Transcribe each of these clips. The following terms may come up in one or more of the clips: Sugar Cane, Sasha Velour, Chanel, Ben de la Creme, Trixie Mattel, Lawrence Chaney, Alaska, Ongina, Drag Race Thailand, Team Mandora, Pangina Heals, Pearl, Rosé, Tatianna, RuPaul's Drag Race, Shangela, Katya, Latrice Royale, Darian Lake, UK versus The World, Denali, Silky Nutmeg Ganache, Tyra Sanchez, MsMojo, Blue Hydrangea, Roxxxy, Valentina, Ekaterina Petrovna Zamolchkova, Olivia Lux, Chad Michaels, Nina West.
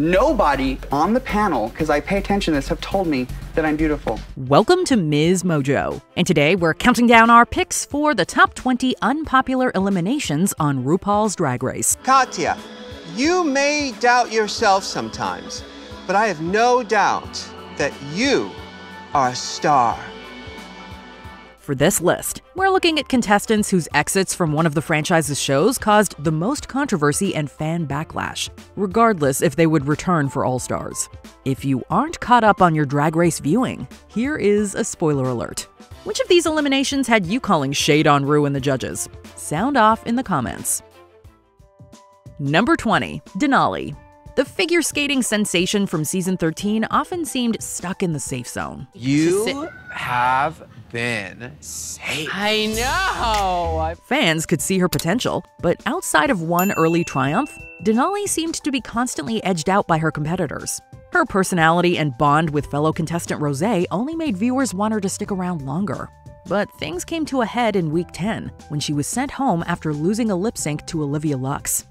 Nobody on the panel, because I pay attention to this, have told me that I'm beautiful. Welcome to Ms. Mojo. And today we're counting down our picks for the top 20 unpopular eliminations on RuPaul's Drag Race. Katya, you may doubt yourself sometimes, but I have no doubt that you are a star. For this list, we're looking at contestants whose exits from one of the franchise's shows caused the most controversy and fan backlash, regardless if they would return for All Stars. If you aren't caught up on your Drag Race viewing, here is a spoiler alert. Which of these eliminations had you calling shade on Ru and the judges? Sound off in the comments. Number 20, Denali. The figure skating sensation from season 13 often seemed stuck in the safe zone. You have been safe. I know! Fans could see her potential, but outside of one early triumph, Denali seemed to be constantly edged out by her competitors. Her personality and bond with fellow contestant Rosé only made viewers want her to stick around longer. But things came to a head in week 10 when she was sent home after losing a lip sync to Olivia Lux.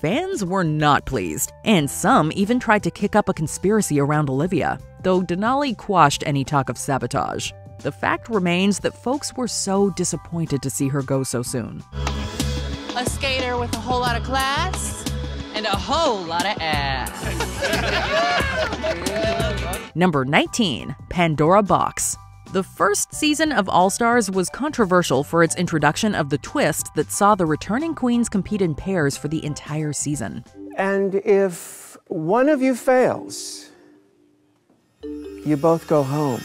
Fans were not pleased, and some even tried to kick up a conspiracy around Olivia, though Denali quashed any talk of sabotage. The fact remains that folks were so disappointed to see her go so soon. A skater with a whole lot of class and a whole lot of ass. Number 19, Pandora Box. The first season of All Stars was controversial for its introduction of the twist that saw the returning queens compete in pairs for the entire season. And if one of you fails, you both go home.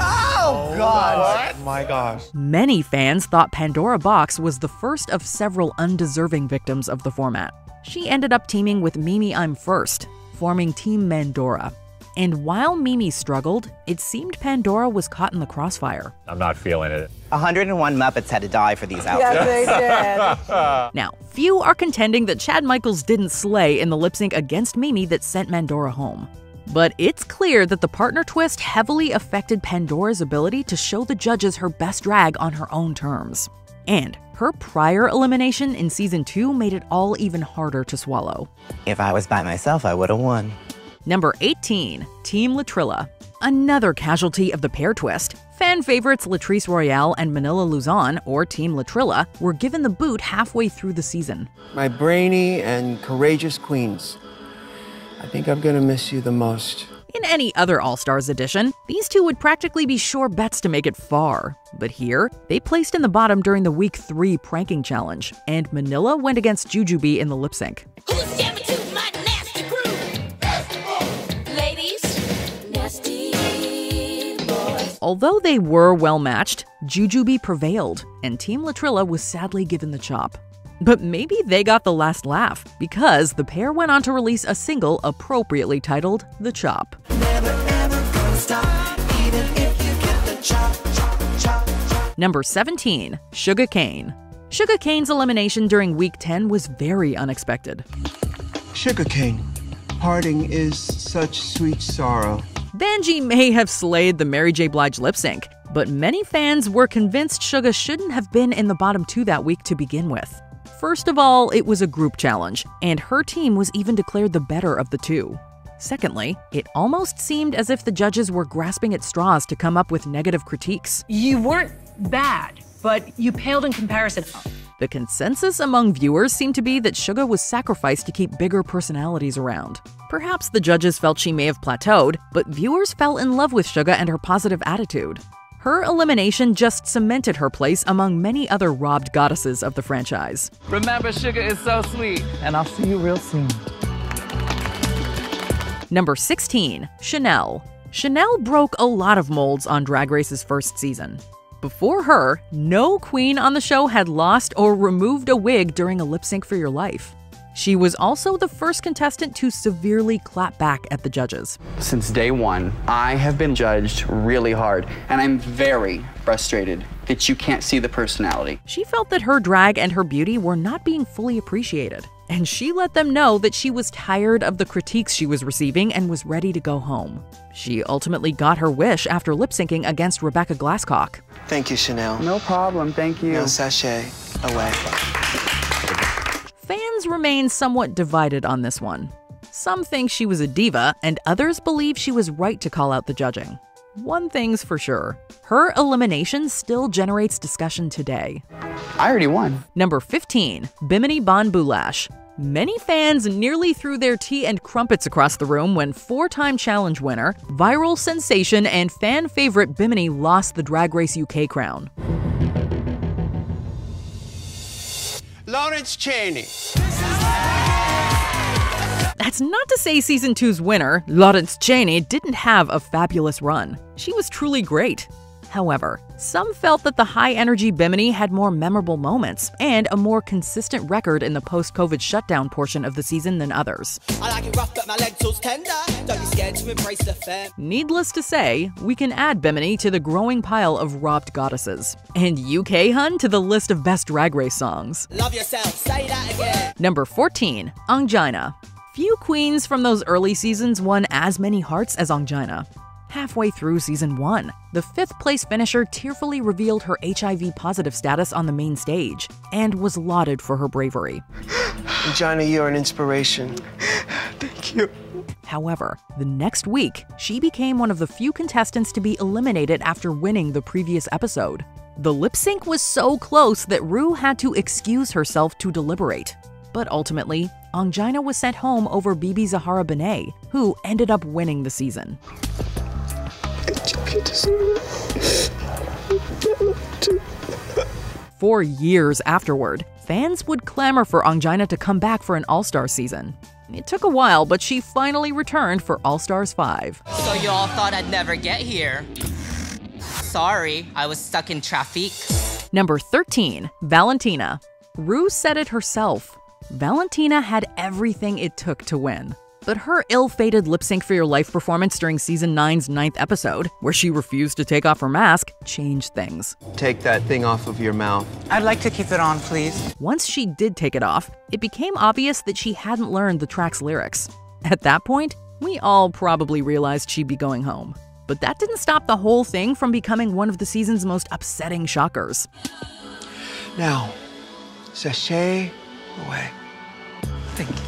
Oh, God! What? My gosh. Many fans thought Pandora Box was the first of several undeserving victims of the format. She ended up teaming with Mimi I'm First, forming Team Mandora. And while Mimi struggled, it seemed Pandora was caught in the crossfire. I'm not feeling it. 101 Muppets had to die for these outfits. Yes, they did. Now, few are contending that Chad Michaels didn't slay in the lip sync against Mimi that sent Mandora home. But it's clear that the partner twist heavily affected Pandora's ability to show the judges her best drag on her own terms. And her prior elimination in season 2 made it all even harder to swallow. If I was by myself, I would have won. Number 18, Team Latrilla. Another casualty of the pair twist, fan favorites Latrice Royale and Manila Luzon, or Team Latrilla, were given the boot halfway through the season. My brainy and courageous queens, I think I'm gonna miss you the most. In any other All Stars edition, these two would practically be sure bets to make it far. But here, they placed in the bottom during the week 3 pranking challenge, and Manila went against Jujubee in the lip sync. Although they were well-matched, Jujubee prevailed, and Team Latrilla was sadly given the chop. But maybe they got the last laugh, because the pair went on to release a single appropriately titled The Chop. Never, ever gonna stop, even if you get the chop, chop, chop, chop. Number 17, Sugar Cane. Sugar Cane's elimination during week 10 was very unexpected. Sugar Cane, parting is such sweet sorrow. Banji may have slayed the Mary J. Blige lip sync, but many fans were convinced Suga shouldn't have been in the bottom 2 that week to begin with. First of all, it was a group challenge, and her team was even declared the better of the two. Secondly, it almost seemed as if the judges were grasping at straws to come up with negative critiques. You weren't bad, but you paled in comparison. The consensus among viewers seemed to be that Suga was sacrificed to keep bigger personalities around. Perhaps the judges felt she may have plateaued, but viewers fell in love with Suga and her positive attitude. Her elimination just cemented her place among many other robbed goddesses of the franchise. Remember, Suga is so sweet, and I'll see you real soon. Number 16, Chanel. Chanel broke a lot of molds on Drag Race's first season. Before her, no queen on the show had lost or removed a wig during a lip sync for your life. She was also the first contestant to severely clap back at the judges. Since day one, I have been judged really hard, and I'm very frustrated that you can't see the personality. She felt that her drag and her beauty were not being fully appreciated, and she let them know that she was tired of the critiques she was receiving and was ready to go home. She ultimately got her wish after lip-syncing against Rebecca Glasscock. Thank you, Chanel. No problem, thank you. No sachet away. fans remain somewhat divided on this one. Some think she was a diva, and others believe she was right to call out the judging. One thing's for sure, her elimination still generates discussion today. I already won. Number 15, Bimini Bon Boulash. Many fans nearly threw their tea and crumpets across the room when four-time challenge winner, viral sensation, and fan favorite Bimini lost the Drag Race UK crown. Lawrence Chaney. That's not to say Season 2's winner, Lawrence Chaney, didn't have a fabulous run. She was truly great. However, some felt that the high-energy Bimini had more memorable moments and a more consistent record in the post-COVID shutdown portion of the season than others. I like it rough, but my leg feels tender. Don't be scared to embrace the fair. Needless to say, we can add Bimini to the growing pile of robbed goddesses. And UK hun to the list of best Drag Race songs. Love yourself, say that again. Number 14, Ongina. Few queens from those early seasons won as many hearts as Ongina. Halfway through Season 1, the fifth-place finisher tearfully revealed her HIV-positive status on the main stage and was lauded for her bravery. Ongina, you're an inspiration. Thank you. However, the next week, she became one of the few contestants to be eliminated after winning the previous episode. The lip sync was so close that Ru had to excuse herself to deliberate. But ultimately, Ongina was sent home over Bibi Zahara Benet, who ended up winning the season. For years afterward, fans would clamor for Ongina to come back for an All-Star season. It took a while, but she finally returned for All Stars 5. So you all thought I'd never get here. Sorry, I was stuck in traffic. Number 13, Valentina. Ru said it herself. Valentina had everything it took to win. But her ill-fated Lip Sync for Your Life performance during Season 9's 9th episode, where she refused to take off her mask, changed things. Take that thing off of your mouth. I'd like to keep it on, please. Once she did take it off, it became obvious that she hadn't learned the track's lyrics. At that point, we all probably realized she'd be going home. But that didn't stop the whole thing from becoming one of the season's most upsetting shockers. Now, sashay away. Thank you.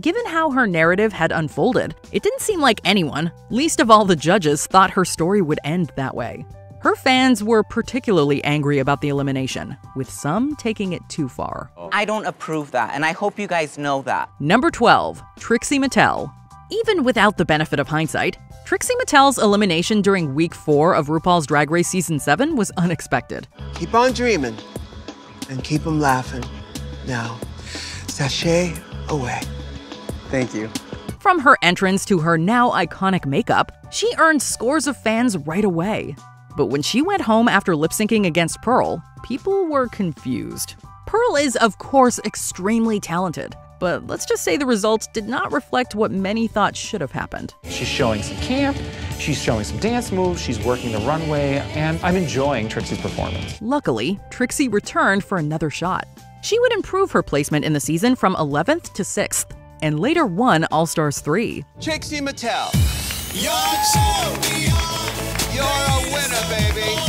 Given how her narrative had unfolded, it didn't seem like anyone, least of all the judges, thought her story would end that way. Her fans were particularly angry about the elimination, with some taking it too far. I don't approve that, and I hope you guys know that. Number 12, Trixie Mattel. Even without the benefit of hindsight, Trixie Mattel's elimination during Week 4 of RuPaul's Drag Race Season 7 was unexpected. Keep on dreaming, and keep 'em laughing. Now, sashay away. Thank you. From her entrance to her now iconic makeup, she earned scores of fans right away. But when she went home after lip-syncing against Pearl, people were confused. Pearl is, of course, extremely talented, but let's just say the results did not reflect what many thought should have happened. She's showing some camp, she's showing some dance moves, she's working the runway, and I'm enjoying Trixie's performance. Luckily, Trixie returned for another shot. She would improve her placement in the season from 11th to 6th. And later won All Stars 3. Trixie Mattel, you're champion. You're a winner, baby.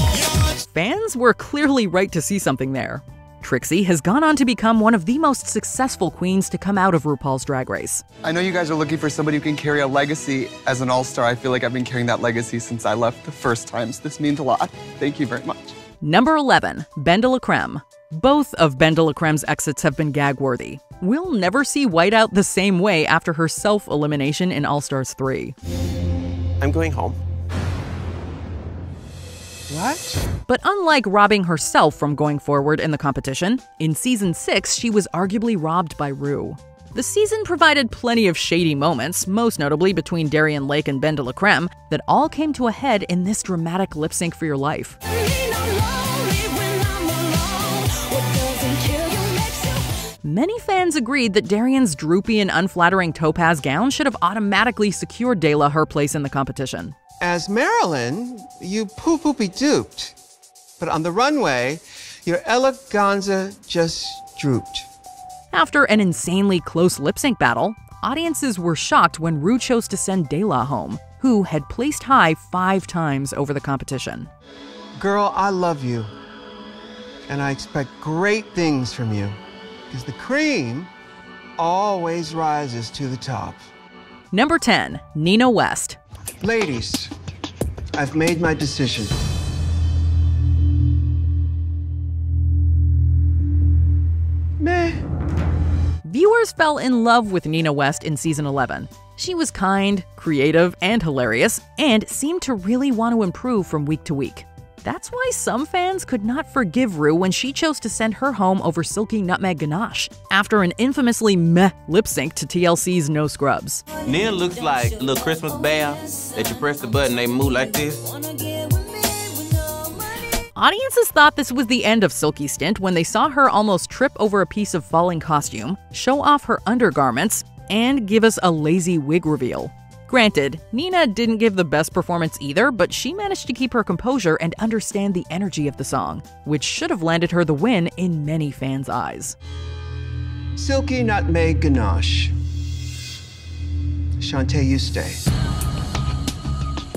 Fans were clearly right to see something there. Trixie has gone on to become one of the most successful queens to come out of RuPaul's Drag Race. I know you guys are looking for somebody who can carry a legacy. As an All-Star, I feel like I've been carrying that legacy since I left the first time, so this means a lot. Thank you very much. Number 11, Ben de la Creme. Both of Ben de la Creme's exits have been gag-worthy. We'll never see White out the same way after her self-elimination in All Stars 3. I'm going home. What? But unlike robbing herself from going forward in the competition, in Season 6 she was arguably robbed by Ru. The season provided plenty of shady moments, most notably between Darian Lake and Ben de la Creme, that all came to a head in this dramatic lip sync for your life. Many fans agreed that Darian's droopy and unflattering topaz gown should have automatically secured Dela her place in the competition. As Marilyn, you poo-poo be duped. But on the runway, your eleganza just drooped. After an insanely close lip-sync battle, audiences were shocked when Ru chose to send Dela home, who had placed high 5 times over the competition. Girl, I love you, and I expect great things from you. because the cream always rises to the top. Number 10, Nina West. Ladies, I've made my decision. Meh. Viewers fell in love with Nina West in season 11. She was kind, creative, and hilarious, and seemed to really want to improve from week to week. That's why some fans could not forgive Ru when she chose to send her home over Silky Nutmeg Ganache after an infamously meh lip sync to TLC's No Scrubs. Nia looks like a little Christmas bell that you press the button, they move like this. Audiences thought this was the end of Silky's stint when they saw her almost trip over a piece of falling costume, show off her undergarments, and give us a lazy wig reveal. Granted, Nina didn't give the best performance either, but she managed to keep her composure and understand the energy of the song, which should have landed her the win in many fans' eyes. Silky Nutmeg Ganache. Shantae, you stay.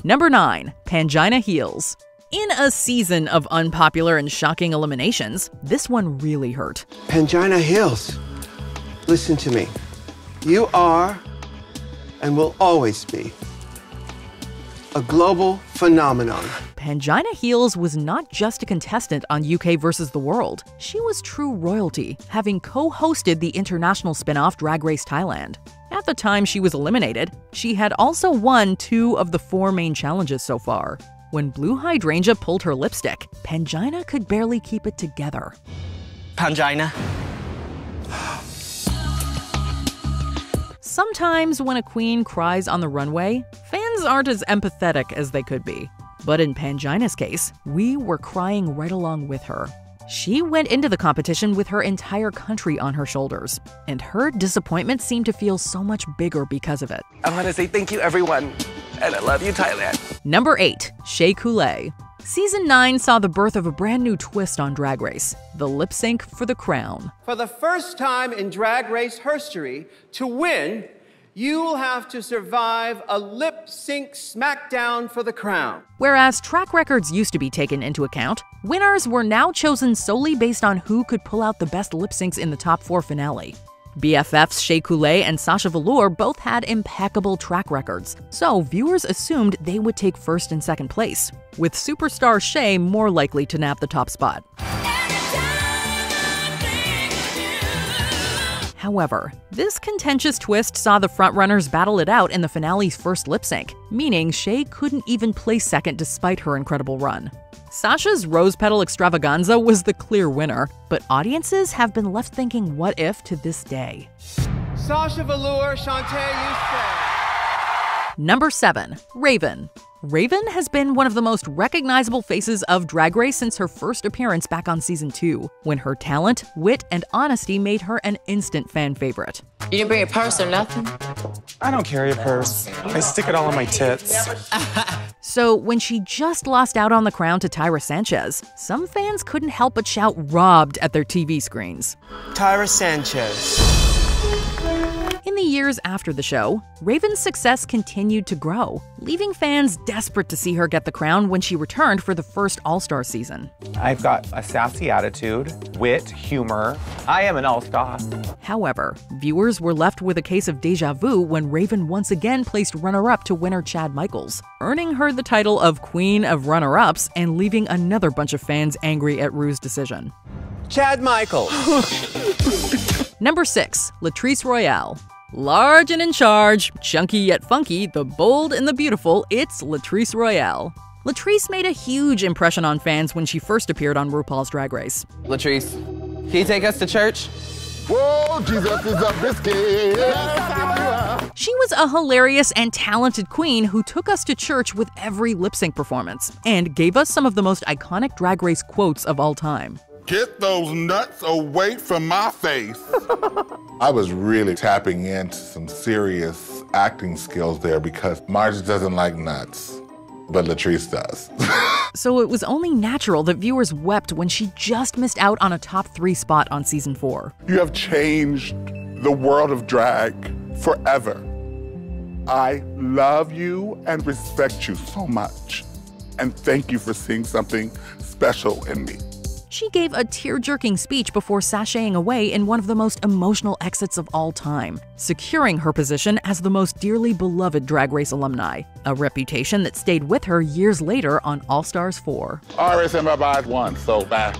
Number 9, Pangina Heals. In a season of unpopular and shocking eliminations, this one really hurt. Pangina Heals, listen to me. You are, and will always be, a global phenomenon. Pangina Heals was not just a contestant on UK versus the World. She was true royalty, having co-hosted the international spin-off Drag Race Thailand. At the time she was eliminated, she had also won 2 of the 4 main challenges so far. When Blue Hydrangea pulled her lipstick, Pangina could barely keep it together. Pangina. Sometimes when a queen cries on the runway, fans aren't as empathetic as they could be. But in Pangina's case, we were crying right along with her. She went into the competition with her entire country on her shoulders, and her disappointment seemed to feel so much bigger because of it. I want to say thank you, everyone, and I love you, Thailand. Number 8, Shea Coulee. Season 9 saw the birth of a brand new twist on Drag Race, the lip sync for the crown. For the first time in Drag Race history, to win, you will have to survive a lip sync smackdown for the crown. Whereas track records used to be taken into account, winners were now chosen solely based on who could pull out the best lip syncs in the top 4 finale. BFFs Shea Coulee and Sasha Velour both had impeccable track records, so viewers assumed they would take first and second place, with superstar Shea more likely to nab the top spot. However, this contentious twist saw the frontrunners battle it out in the finale's first lip sync, meaning Shea couldn't even place second despite her incredible run. Sasha's Rose Petal Extravaganza was the clear winner, but audiences have been left thinking what if to this day. Sasha Velour, Shantae, you stay. Number 7, Raven. Raven has been one of the most recognizable faces of Drag Race since her first appearance back on season 2, when her talent, wit, and honesty made her an instant fan favorite. You didn't bring a purse or nothing? I don't carry a purse. I stick it all in my tits. So when she just lost out on the crown to Tyra Sanchez, some fans couldn't help but shout robbed at their TV screens. Tyra Sanchez. In the years after the show, Raven's success continued to grow, leaving fans desperate to see her get the crown when she returned for the first All-Star season. I've got a sassy attitude, wit, humor. I am an All-Star. However, viewers were left with a case of deja vu when Raven once again placed runner-up to winner Chad Michaels, earning her the title of Queen of Runner-Ups and leaving another bunch of fans angry at Ru's decision. Chad Michaels. Number 6, Latrice Royale. Large and in charge, chunky yet funky, the bold and the beautiful, it's Latrice Royale. Latrice made a huge impression on fans when she first appeared on RuPaul's Drag Race. Latrice, can you take us to church? Whoa, Jesus is a biscuit. She was a hilarious and talented queen who took us to church with every lip sync performance and gave us some of the most iconic Drag Race quotes of all time. Get those nuts away from my face. I was really tapping into some serious acting skills there because Marge doesn't like nuts, but Latrice does. So it was only natural that viewers wept when she just missed out on a top 3 spot on season 4. You have changed the world of drag forever. I love you and respect you so much. And thank you for seeing something special in me. She gave a tear-jerking speech before sashaying away in one of the most emotional exits of all time, securing her position as the most dearly beloved Drag Race alumni, a reputation that stayed with her years later on All Stars 4. RS and my body won, so bad.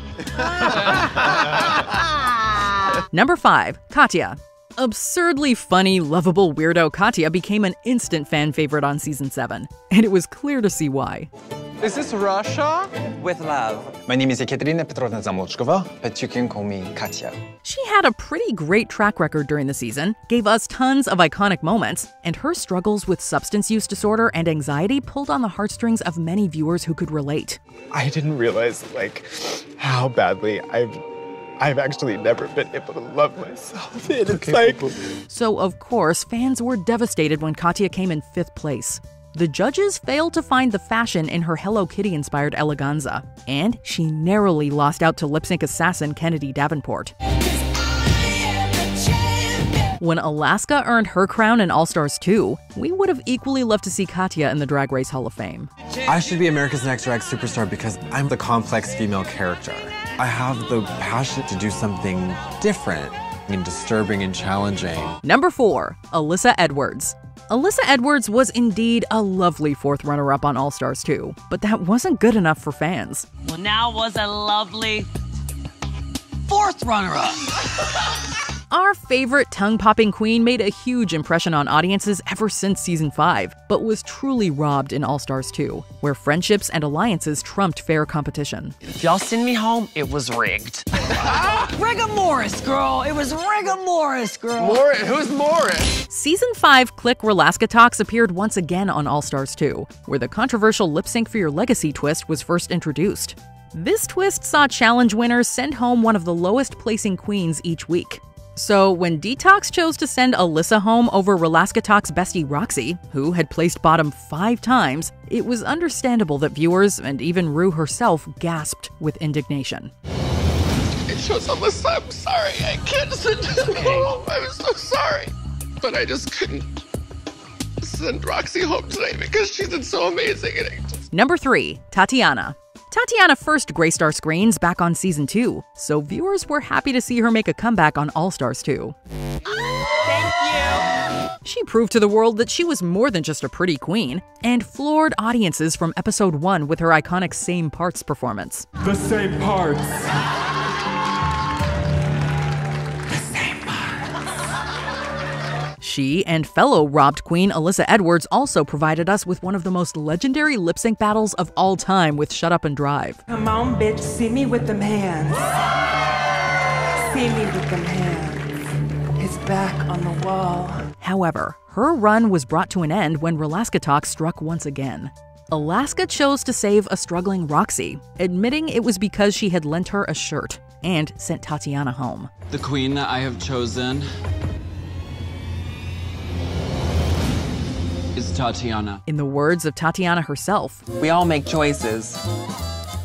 Number 5. Katya. Absurdly funny, lovable weirdo Katya became an instant fan favorite on Season 7, and it was clear to see why. Is this Russia? With love. My name is Ekaterina Petrovna Zamolchkova, but you can call me Katya. She had a pretty great track record during the season, gave us tons of iconic moments, and her struggles with substance use disorder and anxiety pulled on the heartstrings of many viewers who could relate. I didn't realize, how badly I've actually never been able to love myself. And it's So, of course, fans were devastated when Katya came in 5th place. The judges failed to find the fashion in her Hello Kitty-inspired eleganza, and she narrowly lost out to lip-sync assassin Kennedy Davenport. When Alaska earned her crown in All Stars 2, we would have equally loved to see Katya in the Drag Race Hall of Fame. I should be America's Next Drag Superstar because I'm the complex female character. I have the passion to do something different and disturbing and challenging. Number 4. Alyssa Edwards. Alyssa Edwards was indeed a lovely 4th runner-up on All Stars 2, but that wasn't good enough for fans. Well, now was a lovely 4th runner-up. Our favorite tongue-popping queen made a huge impression on audiences ever since Season 5, but was truly robbed in All Stars 2, where friendships and alliances trumped fair competition. If y'all send me home, it was rigged. Rigor Morris, girl. It was rigor Morris, girl. Morris? Who's Morris? Season 5 Click Relaska Talks appeared once again on All Stars 2, where the controversial Lip Sync for Your Legacy twist was first introduced. This twist saw challenge winners send home one of the lowest placing queens each week. So when Detox chose to send Alyssa home over Relaska Talks bestie Roxxxy, who had placed bottom 5 times, it was understandable that viewers, and even Ru herself, gasped with indignation. Alyssa, I'm sorry, I can't send him home. I'm so sorry. But I just couldn't send Roxxxy home today because she's been so amazing. Number 3. Tatianna. Tatianna first graced our screens back on Season 2, so viewers were happy to see her make a comeback on All Stars 2. Thank you! She proved to the world that she was more than just a pretty queen, and floored audiences from Episode 1 with her iconic Same Parts performance. The same parts. She and fellow robbed queen Alyssa Edwards also provided us with one of the most legendary lip-sync battles of all time with Shut Up and Drive. Come on, bitch, see me with them hands. See me with them hands. His back on the wall. However, her run was brought to an end when Relaska Talks struck once again. Alaska chose to save a struggling Roxxxy, admitting it was because she had lent her a shirt, and sent Tatianna home. The queen I have chosen is Tatianna. In the words of Tatianna herself, we all make choices,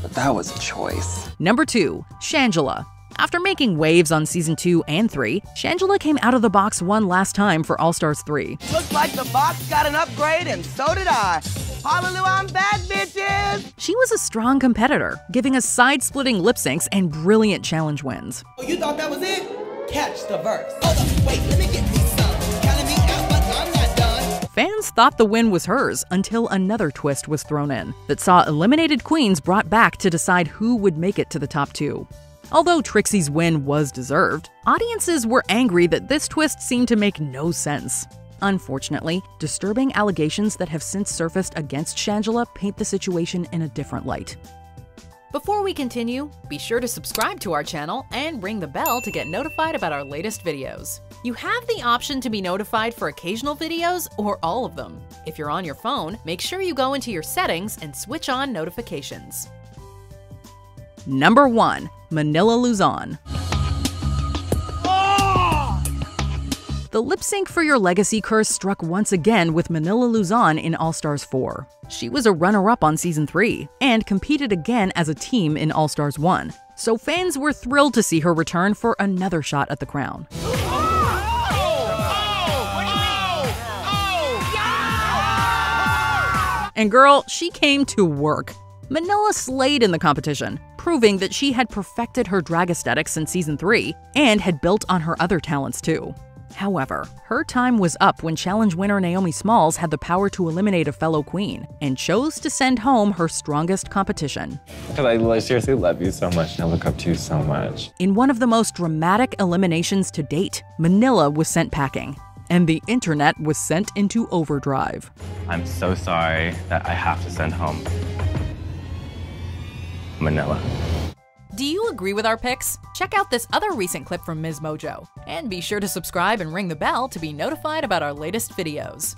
but that was a choice. Number 2. Shangela. After making waves on Season 2 and 3, Shangela came out of the box one last time for All Stars 3. Looks like the box got an upgrade and so did I. Hallelujah, I'm bad, bitches! She was a strong competitor, giving us side-splitting lip syncs and brilliant challenge wins. Oh, you thought that was it? Catch the verse. Hold up, wait, let me get me some. Counting me out, but I'm not done. Fans thought the win was hers until another twist was thrown in that saw eliminated queens brought back to decide who would make it to the top 2. Although Trixie's win was deserved, audiences were angry that this twist seemed to make no sense. Unfortunately, disturbing allegations that have since surfaced against Shangela paint the situation in a different light. Before we continue, be sure to subscribe to our channel and ring the bell to get notified about our latest videos. You have the option to be notified for occasional videos or all of them. If you're on your phone, make sure you go into your settings and switch on notifications. Number 1. Manila Luzon. Oh! The lip sync for your legacy curse struck once again with Manila Luzon in All Stars 4. She was a runner-up on Season 3 and competed again as a team in All Stars 1, so fans were thrilled to see her return for another shot at the crown. And girl, she came to work. Manila slayed in the competition, proving that she had perfected her drag aesthetic since season 3 and had built on her other talents too. However, her time was up when challenge winner Naomi Smalls had the power to eliminate a fellow queen and chose to send home her strongest competition. Because I seriously love you so much and I look up to you so much. In one of the most dramatic eliminations to date, Manila was sent packing, and the internet was sent into overdrive. I'm so sorry that I have to send home Manila. Do you agree with our picks? Check out this other recent clip from Ms. Mojo, and be sure to subscribe and ring the bell to be notified about our latest videos.